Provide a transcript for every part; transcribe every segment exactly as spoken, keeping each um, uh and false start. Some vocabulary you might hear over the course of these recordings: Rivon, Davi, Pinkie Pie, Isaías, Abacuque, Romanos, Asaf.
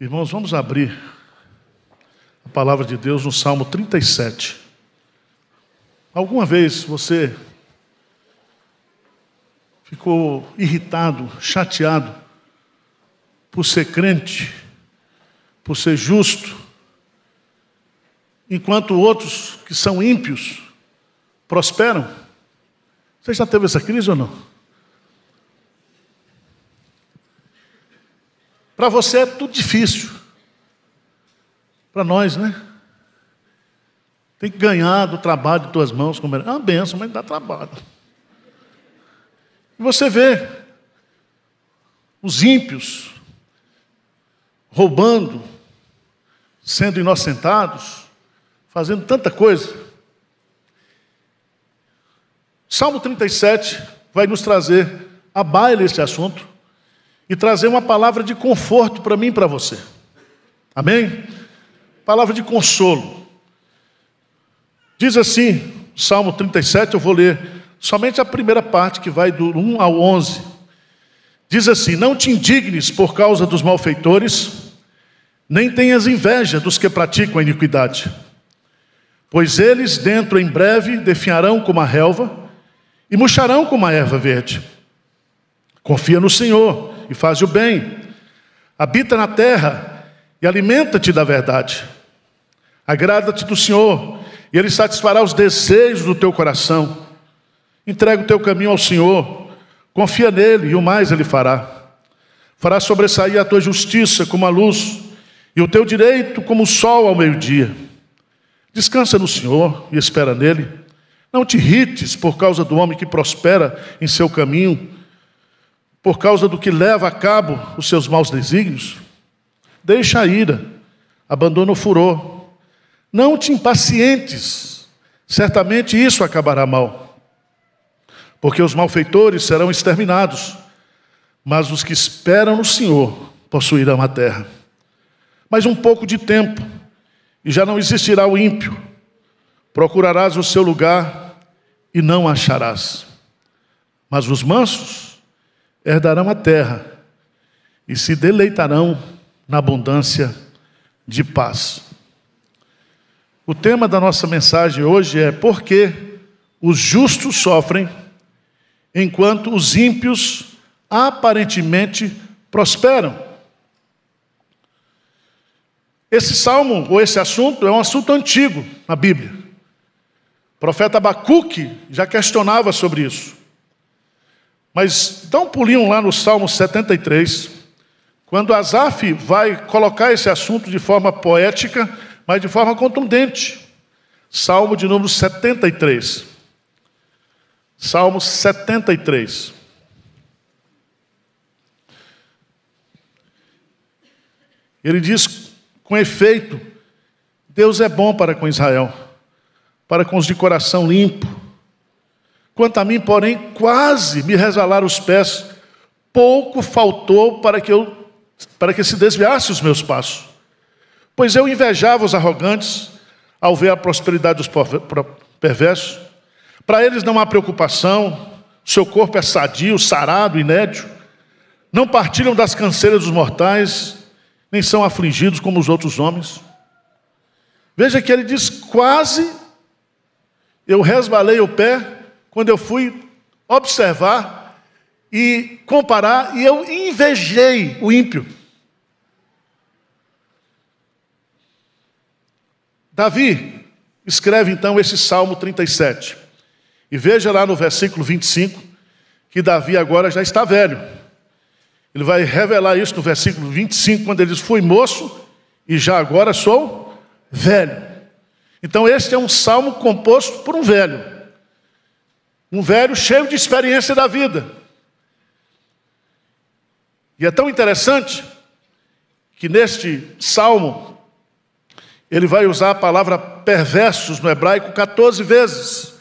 Irmãos, vamos abrir a palavra de Deus no Salmo trinta e sete. Alguma vez você ficou irritado, chateado por ser crente, por ser justo, enquanto outros que são ímpios prosperam? Você já teve essa crise ou não? Para você é tudo difícil. Para nós, né? Tem que ganhar do trabalho de tuas mãos. Como era. É uma benção, mas dá trabalho. E você vê os ímpios roubando, sendo inocentados, fazendo tanta coisa. Salmo trinta e sete vai nos trazer à baila esse assunto e trazer uma palavra de conforto para mim e para você. Amém? Palavra de consolo. Diz assim, Salmo trinta e sete, eu vou ler somente a primeira parte, que vai do um ao onze. Diz assim: não te indignes por causa dos malfeitores, nem tenhas inveja dos que praticam a iniquidade. Pois eles, dentro em breve, definharão como a relva e murcharão como a erva verde. Confia no Senhor e faz o bem, habita na terra e alimenta-te da verdade. Agrada-te do Senhor e Ele satisfará os desejos do teu coração. Entrega o teu caminho ao Senhor, confia nele e o mais Ele fará. Fará sobressair a tua justiça como a luz e o teu direito como o sol ao meio-dia. Descansa no Senhor e espera nele. Não te irrites por causa do homem que prospera em seu caminho, por causa do que leva a cabo os seus maus desígnios. Deixa a ira, abandona o furor. Não te impacientes, certamente isso acabará mal. Porque os malfeitores serão exterminados, mas os que esperam no Senhor possuirão a terra. Mas um pouco de tempo, e já não existirá o ímpio. Procurarás o seu lugar e não acharás. Mas os mansos herdarão a terra e se deleitarão na abundância de paz. O tema da nossa mensagem hoje é: por que os justos sofrem enquanto os ímpios aparentemente prosperam? Esse salmo, ou esse assunto, é um assunto antigo na Bíblia. O profeta Abacuque já questionava sobre isso. Mas dá um pulinho lá no Salmo setenta e três, quando Asaf vai colocar esse assunto de forma poética, mas de forma contundente. Salmo de número setenta e três. Salmo setenta e três. Ele diz: com efeito, Deus é bom para com Israel, para com os de coração limpo. Quanto a mim, porém, quase me resvalaram os pés, pouco faltou para que, eu, para que se desviasse os meus passos. Pois eu invejava os arrogantes ao ver a prosperidade dos perversos. Para eles não há preocupação, seu corpo é sadio, sarado, inédito. Não partilham das canseiras dos mortais, nem são afligidos como os outros homens. Veja que ele diz: quase eu resvalei o pé, quando eu fui observar e comparar, e eu invejei o ímpio. Davi escreve então esse Salmo trinta e sete. E veja lá no versículo vinte e cinco, que Davi agora já está velho. Ele vai revelar isso no versículo vinte e cinco, quando ele diz: fui moço e já agora sou velho. Então este é um salmo composto por um velho. Um velho cheio de experiência da vida. E é tão interessante que neste salmo ele vai usar a palavra perversos no hebraico quatorze vezes.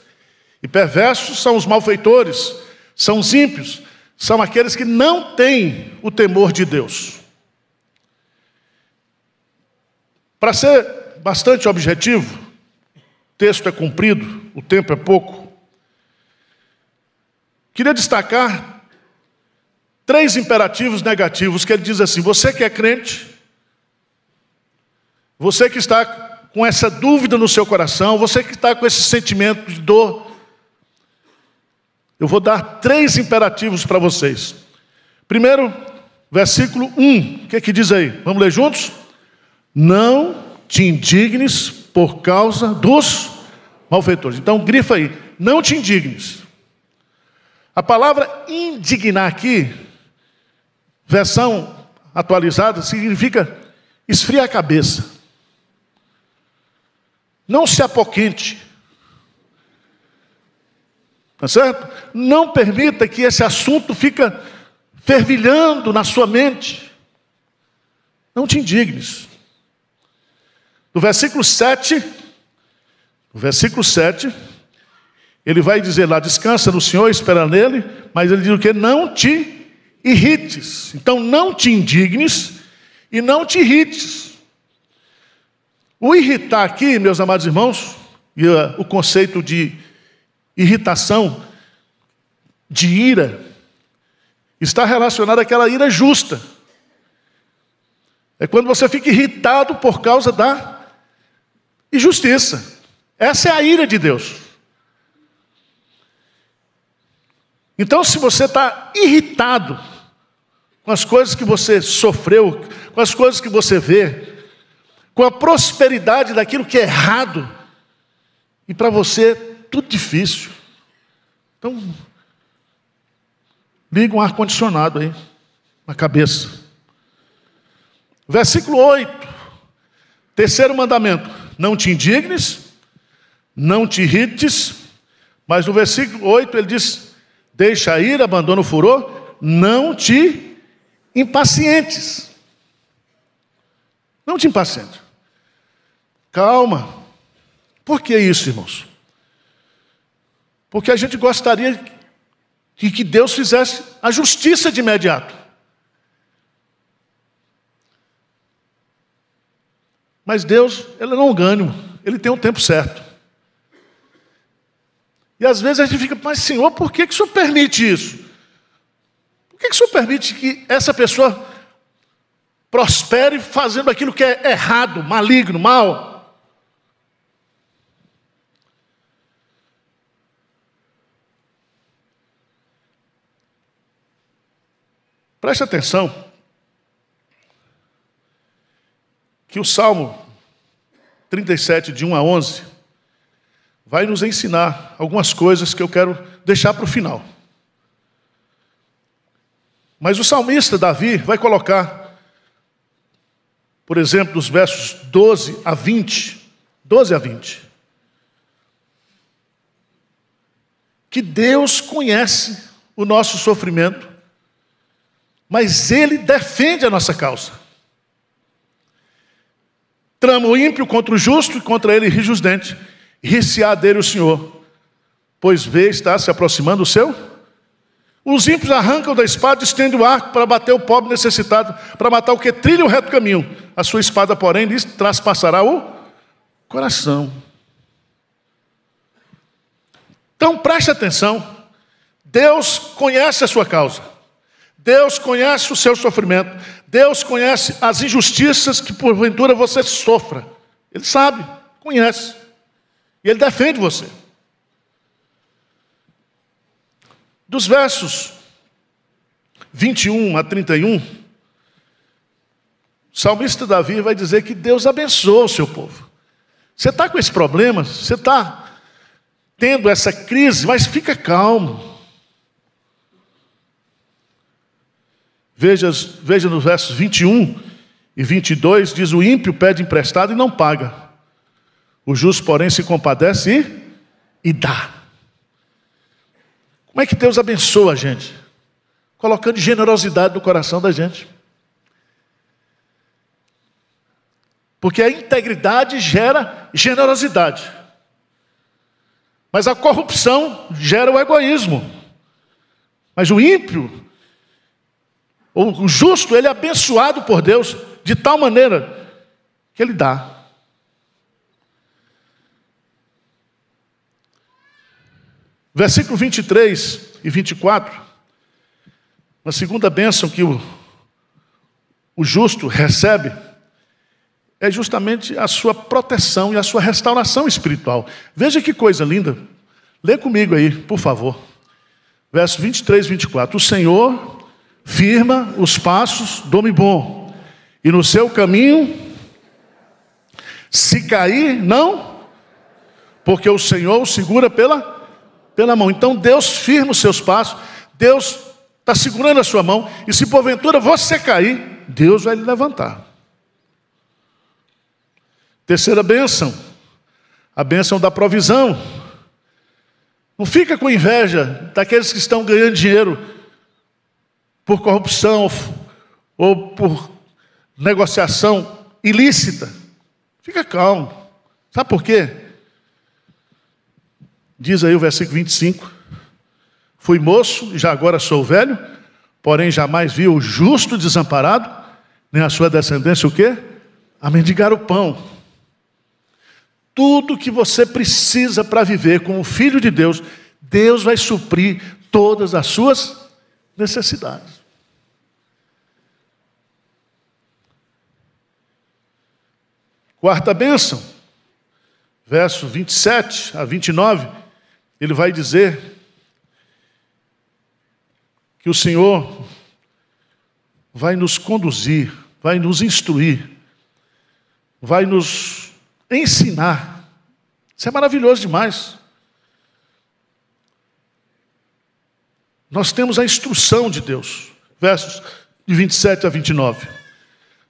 E perversos são os malfeitores, são os ímpios, são aqueles que não têm o temor de Deus. Para ser bastante objetivo, o texto é comprido, o tempo é pouco. Queria destacar três imperativos negativos que ele diz assim: você que é crente, Você que está com essa dúvida no seu coração, você que está com esse sentimento de dor, eu vou dar três imperativos para vocês. Primeiro, versículo um, o que é que diz aí? Vamos ler juntos? Não te indignes por causa dos malfeitores. Então, grifa aí, não te indignes. A palavra indignar aqui, versão atualizada, significa esfriar a cabeça. Não se apoquente. Tá certo? Não permita que esse assunto fica fervilhando na sua mente. Não te indignes. No versículo sete, no versículo sete, ele vai dizer lá, descansa no Senhor, espera nele, mas ele diz o quê? Não te irrites. Então, não te indignes e não te irrites. O irritar aqui, meus amados irmãos, e uh, o conceito de irritação, de ira, está relacionado àquela ira justa. É quando você fica irritado por causa da injustiça. Essa é a ira de Deus. Então, se você está irritado com as coisas que você sofreu, com as coisas que você vê, com a prosperidade daquilo que é errado, e para você é tudo difícil, então, liga um ar-condicionado aí na cabeça. Versículo oito, terceiro mandamento, não te indignes, não te irrites, mas no versículo oito ele diz, deixa a ira, abandona o furor, não te impacientes. Não te impacientes. Calma. Por que isso, irmãos? Porque a gente gostaria de que Deus fizesse a justiça de imediato. Mas Deus, ele não engana, ele tem um tempo certo. E às vezes a gente fica, mas Senhor, por que que o Senhor permite isso? Por que que o Senhor permite que essa pessoa prospere fazendo aquilo que é errado, maligno, mal? Preste atenção que o Salmo trinta e sete, de um a onze, vai nos ensinar algumas coisas que eu quero deixar para o final. Mas o salmista Davi vai colocar, por exemplo, dos versos doze a vinte, doze a vinte, que Deus conhece o nosso sofrimento, mas Ele defende a nossa causa. Trama o ímpio contra o justo, e contra ele rige os dentes. Rir-se-á dele o Senhor, pois vê, está se aproximando o seu. Os ímpios arrancam da espada, estendem o arco para bater o pobre necessitado, para matar o que trilha o reto caminho. A sua espada, porém, lhes traspassará o coração. Então, preste atenção. Deus conhece a sua causa. Deus conhece o seu sofrimento. Deus conhece as injustiças que porventura você sofra. Ele sabe, conhece. E Ele defende você. Dos versos vinte e um a trinta e um, o salmista Davi vai dizer que Deus abençoa o seu povo. Você está com esse problema, você está tendo essa crise, mas fica calmo. Veja, veja nos versos vinte e um e vinte e dois, diz, o ímpio pede emprestado e não paga. O justo, porém, se compadece e, e dá. Como é que Deus abençoa a gente? Colocando generosidade no coração da gente. Porque a integridade gera generosidade. Mas a corrupção gera o egoísmo. Mas o ímpio... O justo, ele é abençoado por Deus de tal maneira que ele dá. Versículo vinte e três e vinte e quatro, uma segunda bênção que o, o justo recebe é justamente a sua proteção e a sua restauração espiritual. Veja que coisa linda. Lê comigo aí, por favor. Verso vinte e três, vinte e quatro. O Senhor firma os passos do homem bom, e no seu caminho, se cair, não, porque o Senhor o segura pela, pela mão. Então Deus firma os seus passos, Deus está segurando a sua mão, e se porventura você cair, Deus vai lhe levantar. Terceira bênção, a bênção da provisão. Não fica com inveja daqueles que estão ganhando dinheiro por corrupção ou por negociação ilícita. Fica calmo. Sabe por quê? Diz aí o versículo vinte e cinco. Fui moço, já agora sou velho, porém jamais vi o justo desamparado, nem a sua descendência o quê? A mendigar o pão. Tudo que você precisa para viver como filho de Deus, Deus vai suprir todas as suas necessidades. Quarta bênção, verso vinte e sete a vinte e nove, ele vai dizer que o Senhor vai nos conduzir, vai nos instruir, vai nos ensinar. Isso é maravilhoso demais. Nós temos a instrução de Deus. Versos de vinte e sete a vinte e nove.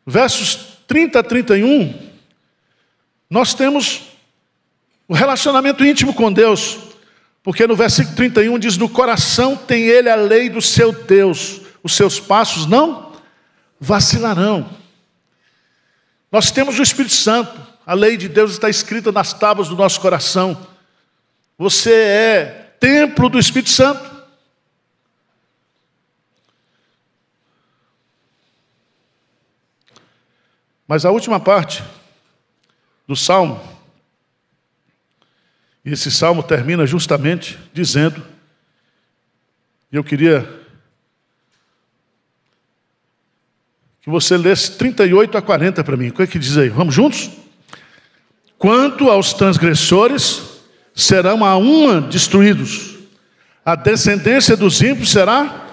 Versos trinta a trinta e um, nós temos o relacionamento íntimo com Deus. Porque no versículo trinta e um diz, no coração tem ele a lei do seu Deus. Os seus passos não vacilarão. Nós temos o Espírito Santo. A lei de Deus está escrita nas tábuas do nosso coração. Você é templo do Espírito Santo. Mas a última parte do Salmo, e esse Salmo termina justamente dizendo, e eu queria que você lesse trinta e oito a quarenta para mim. O que é que diz aí? Vamos juntos? Quanto aos transgressores, serão a uma destruídos, a descendência dos ímpios será?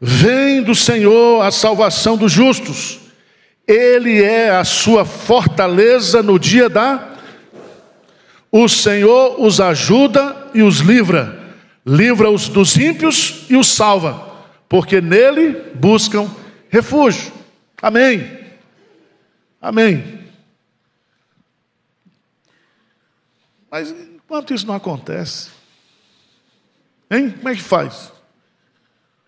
Vem do Senhor a salvação dos justos. Ele é a sua fortaleza no dia da... O Senhor os ajuda e os livra. Livra-os dos ímpios e os salva, porque nele buscam refúgio. Amém. Amém. Mas enquanto isso não acontece, hein? Como é que faz?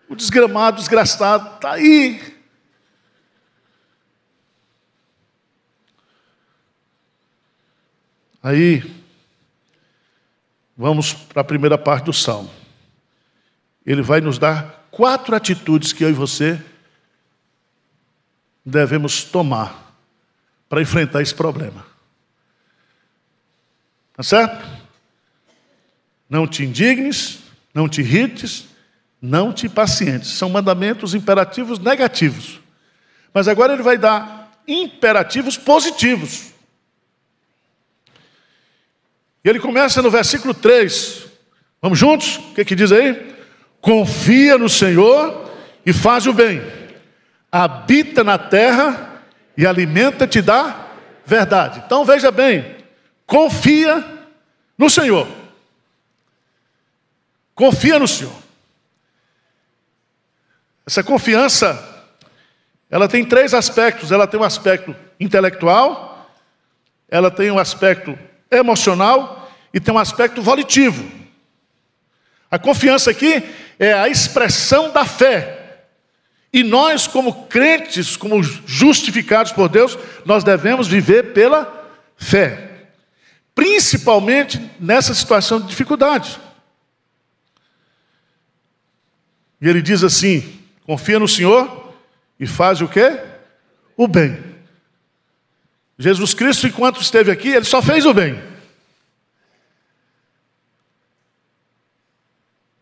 O desgramado, o desgraçado está aí. Aí, vamos para a primeira parte do Salmo. Ele vai nos dar quatro atitudes que eu e você devemos tomar para enfrentar esse problema. Tá certo? Não te indignes, não te irrites, não te impacientes. São mandamentos imperativos negativos. Mas agora ele vai dar imperativos positivos. E ele começa no versículo três. Vamos juntos? O que é que diz aí? Confia no Senhor e faz o bem. Habita na terra e alimenta-te da verdade. Então veja bem. Confia no Senhor. Confia no Senhor. Essa confiança, ela tem três aspectos. Ela tem um aspecto intelectual. Ela tem um aspecto emocional e tem um aspecto volitivo. A confiança aqui é a expressão da fé. E nós, como crentes, como justificados por Deus, nós devemos viver pela fé. Principalmente nessa situação de dificuldade. E ele diz assim, confia no Senhor e faz o quê? O bem. Jesus Cristo, enquanto esteve aqui, ele só fez o bem.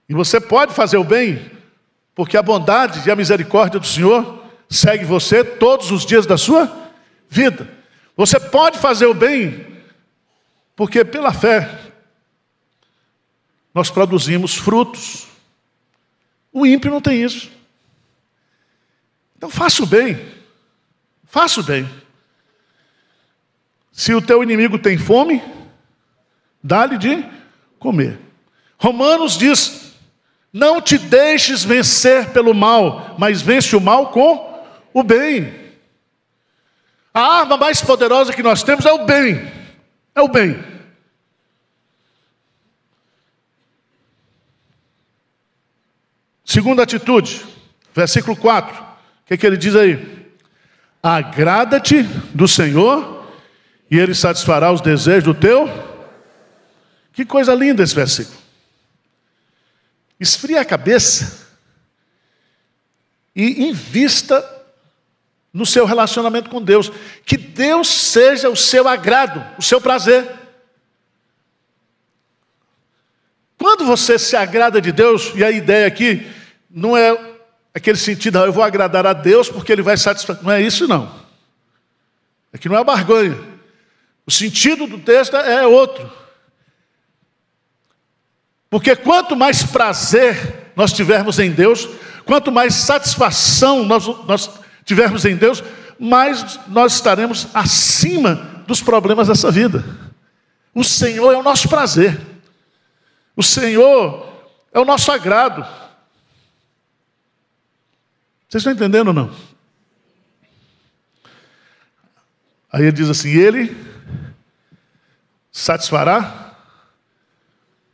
E você pode fazer o bem, porque a bondade e a misericórdia do Senhor segue você todos os dias da sua vida. Você pode fazer o bem, porque pela fé nós produzimos frutos. O ímpio não tem isso. Então faça o bem. Faça o bem. Se o teu inimigo tem fome, dá-lhe de comer. Romanos diz: não te deixes vencer pelo mal, mas vence o mal com o bem. A arma mais poderosa que nós temos é o bem. É o bem. Segunda atitude, versículo quatro. O que é que ele diz aí? Agrada-te do Senhor e Ele satisfará os desejos do teu. Que coisa linda esse versículo. Esfria a cabeça e invista no seu relacionamento com Deus. Que Deus seja o seu agrado, o seu prazer. Quando você se agrada de Deus, e a ideia aqui não é aquele sentido, eu vou agradar a Deus porque Ele vai satisfazer. Não é isso, não. Aqui não é barganha. O sentido do texto é outro. Porque quanto mais prazer nós tivermos em Deus, quanto mais satisfação nós, nós tivermos em Deus, mais nós estaremos acima dos problemas dessa vida. O Senhor é o nosso prazer. O Senhor é o nosso agrado. Vocês estão entendendo ou não? Aí ele diz assim: Ele satisfará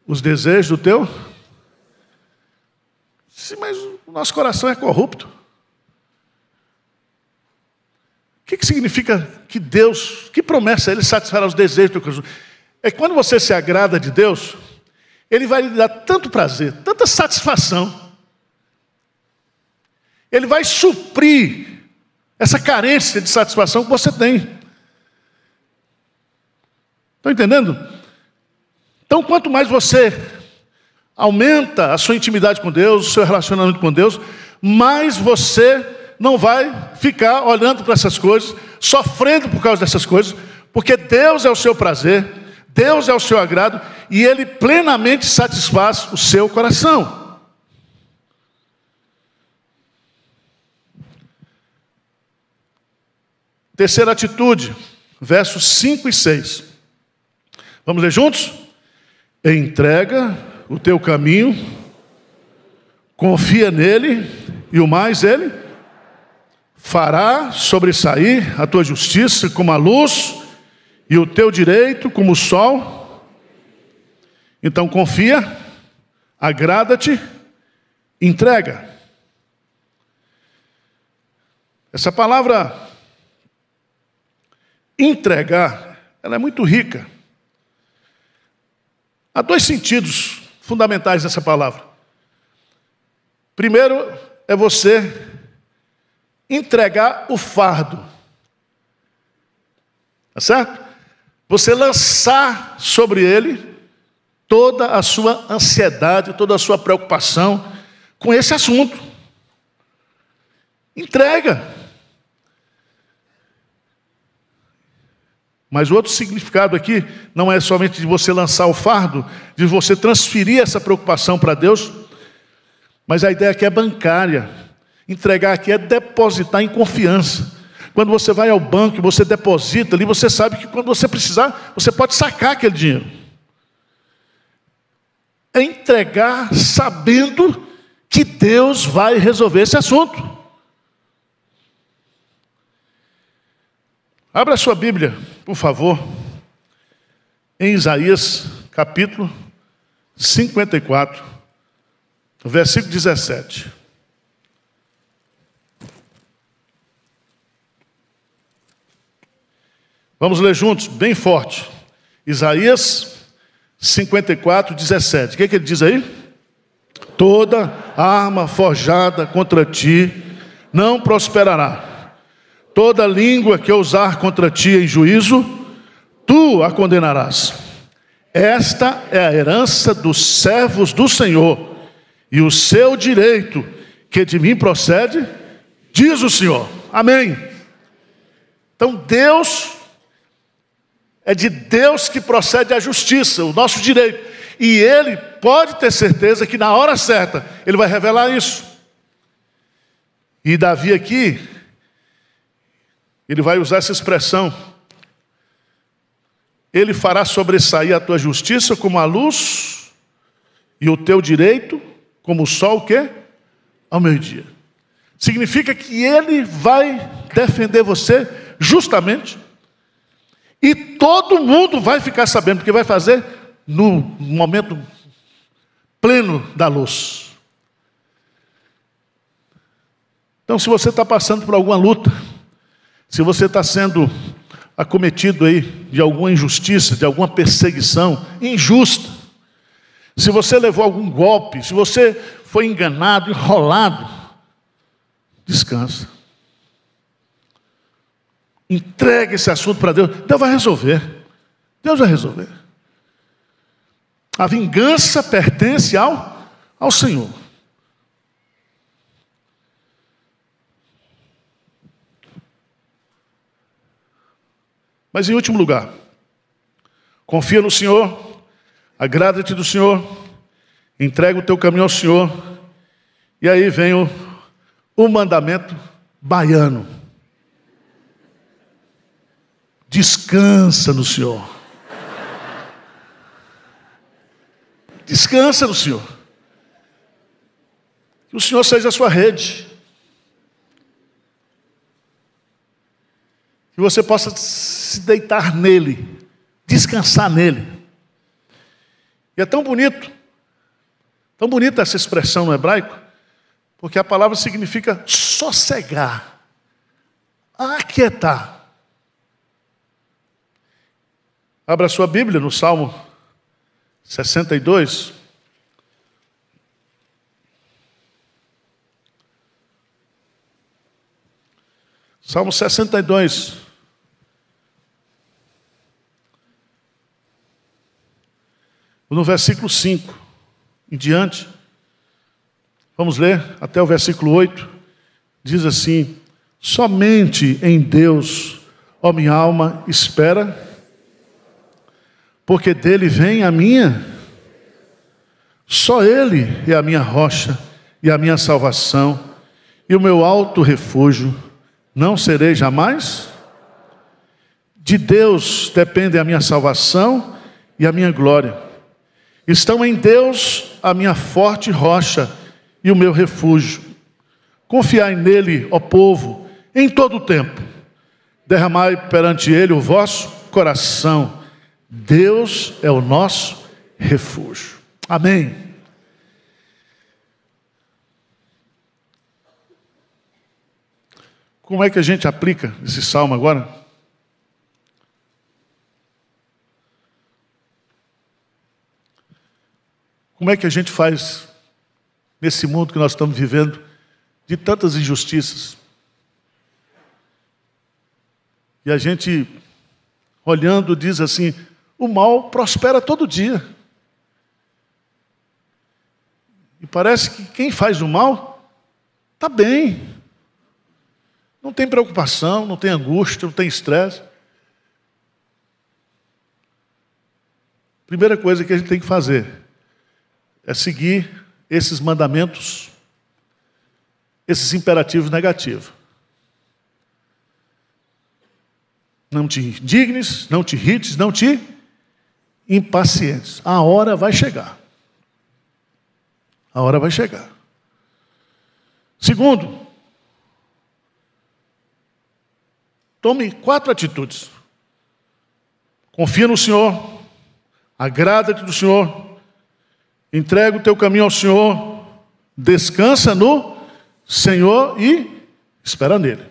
os desejos do teu. Sim, mas o nosso coração é corrupto. O que, que significa que Deus, que promessa Ele satisfará os desejos do teu coração? É que quando você se agrada de Deus, Ele vai lhe dar tanto prazer, tanta satisfação. Ele vai suprir essa carência de satisfação que você tem. Estão entendendo? Então, quanto mais você aumenta a sua intimidade com Deus, o seu relacionamento com Deus, mais você não vai ficar olhando para essas coisas, sofrendo por causa dessas coisas, porque Deus é o seu prazer, Deus é o seu agrado, e Ele plenamente satisfaz o seu coração. Terceira atitude, versos cinco e seis. Vamos ler juntos? Entrega o teu caminho, confia nele, e o mais ele fará sobressair a tua justiça como a luz e o teu direito como o sol. Então confia, agrada-te, entrega. Essa palavra entregar, ela é muito rica. Há dois sentidos fundamentais nessa palavra. Primeiro, é você entregar o fardo. Tá certo? Você lançar sobre ele toda a sua ansiedade, toda a sua preocupação com esse assunto. Entrega. Mas o outro significado aqui não é somente de você lançar o fardo, de você transferir essa preocupação para Deus, mas a ideia aqui é bancária. Entregar aqui é depositar em confiança. Quando você vai ao banco e você deposita ali, você sabe que quando você precisar, você pode sacar aquele dinheiro. É entregar sabendo que Deus vai resolver esse assunto. Abra a sua Bíblia, por favor, em Isaías, capítulo cinquenta e quatro, versículo dezessete. Vamos ler juntos, bem forte. Isaías cinquenta e quatro, dezessete. O que é que ele diz aí? Toda arma forjada contra ti não prosperará. Toda língua que eu usar contra ti em juízo, tu a condenarás. Esta é a herança dos servos do Senhor, e o seu direito, que de mim procede, diz o Senhor. Amém. Então Deus, é de Deus que procede a justiça, o nosso direito. E Ele pode ter certeza que na hora certa Ele vai revelar isso. E Davi aqui, ele vai usar essa expressão. Ele fará sobressair a tua justiça como a luz e o teu direito como o sol, o quê? Ao meio-dia. Significa que Ele vai defender você justamente. E todo mundo vai ficar sabendo, porque vai fazer no momento pleno da luz. Então, se você está passando por alguma luta, se você está sendo acometido aí de alguma injustiça, de alguma perseguição injusta, se você levou algum golpe, se você foi enganado, enrolado, descansa. Entregue esse assunto para Deus. Deus vai resolver. Deus vai resolver. A vingança pertence ao, ao Senhor. Mas em último lugar, confia no Senhor, agrada-te do Senhor, entrega o teu caminho ao Senhor. E aí vem o, o mandamento baiano. Descansa no Senhor. Descansa no Senhor. Que o Senhor seja a sua rede. Que você possa se deitar nele. Descansar nele. E é tão bonito. Tão bonita essa expressão no hebraico. Porque a palavra significa sossegar. Aquietar. Abra sua Bíblia no Salmo sessenta e dois. Salmo sessenta e dois. No versículo cinco em diante, vamos ler até o versículo oito, diz assim: somente em Deus, ó minha alma, espera, porque dele vem a minha, só Ele é a minha rocha e a minha salvação e o meu alto refúgio, não serei jamais. De Deus depende a minha salvação e a minha glória. Estão em Deus a minha forte rocha e o meu refúgio. Confiai nele, ó povo, em todo o tempo. Derramai perante ele o vosso coração. Deus é o nosso refúgio. Amém. Como é que a gente aplica esse salmo agora? Como é que a gente faz nesse mundo que nós estamos vivendo de tantas injustiças? E a gente, olhando, diz assim: o mal prospera todo dia. E parece que quem faz o mal está bem. Não tem preocupação, não tem angústia, não tem estresse. Primeira coisa que a gente tem que fazer é seguir esses mandamentos, esses imperativos negativos. Não te indignes, não te irrites, não te impacientes. A hora vai chegar. A hora vai chegar. Segundo, tome quatro atitudes. Confia no Senhor, agrada-te do Senhor, entrega o teu caminho ao Senhor, descansa no Senhor e espera nele.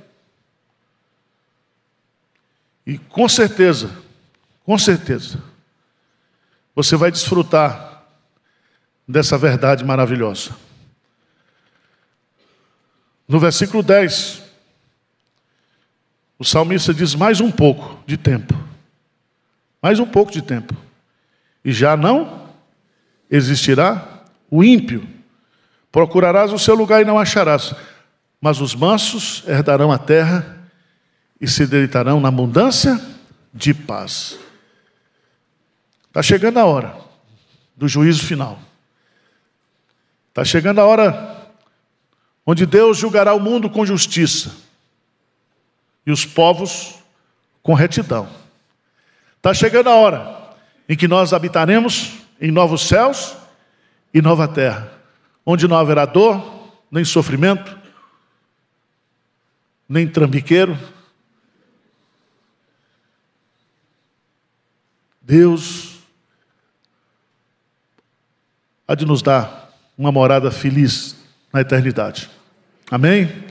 E com certeza, com certeza, você vai desfrutar dessa verdade maravilhosa. No versículo dez, o salmista diz: mais um pouco de tempo, mais um pouco de tempo, e já não existirá o ímpio. Procurarás o seu lugar e não acharás, mas os mansos herdarão a terra e se deleitarão na abundância de paz. Está chegando a hora do juízo final. Está chegando a hora onde Deus julgará o mundo com justiça e os povos com retidão. Está chegando a hora em que nós habitaremos em novos céus e nova terra, onde não haverá dor, nem sofrimento, nem trambiqueiro. Deus há de nos dar uma morada feliz na eternidade. Amém?